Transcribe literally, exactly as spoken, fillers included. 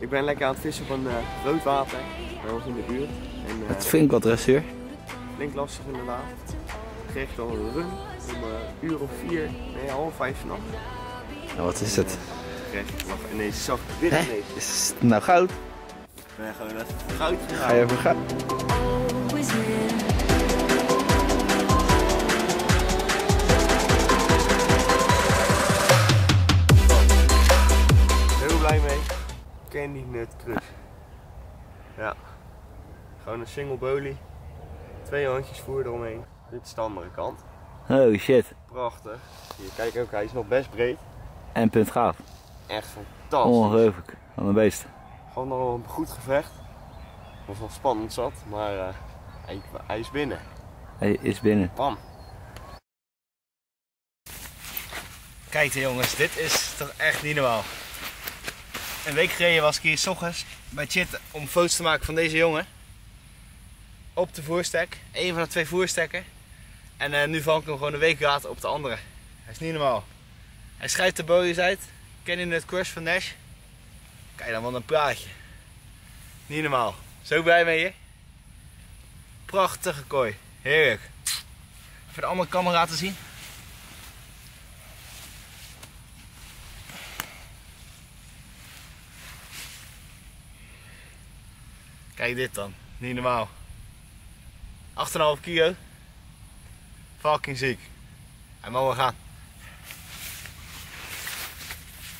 Ik ben lekker aan het vissen op een uh, vlootwater bij ons in de buurt. En, uh, dat vind ik wat dressuur. Flink lastig inderdaad. Ik kreeg dan een run om een uur of vier, nee half vijf vannacht. Nou, wat is het? Ik kreeg ineens zacht wit ineens. Is het nou goud? Ik ben gewoon net goud gegaan. Ga je voor goud? Heel blij mee. Candy Nut Crush. Ja. Gewoon een single bolie. Twee handjes voer eromheen. Dit is de andere kant. Oh shit. Prachtig. Hier, kijk ook, hij is nog best breed. En punt gaaf. Echt fantastisch. Ongelooflijk. Aan een beest. Gewoon nog een goed gevecht. Was wel spannend zat, maar uh, hij, hij is binnen. Hij is binnen. Bam. Kijk jongens, dit is toch echt niet normaal. Een week geleden was ik hier 's ochtends bij Tjitte om foto's te maken van deze jongen. Op de voerstek, één van de twee voerstekken. En uh, nu vang ik hem gewoon een week later op de andere. Dat is niet normaal. Hij schrijft de boeien uit. Candy Nut Crush van Nash. Kijk dan, wat een praatje. Niet normaal. Zo blij mee je. Prachtige kooi. Heerlijk. Even de andere camera laten zien. Kijk dit dan. Niet normaal. acht komma vijf kilo. Fucking ziek. Hij mag wel gaan.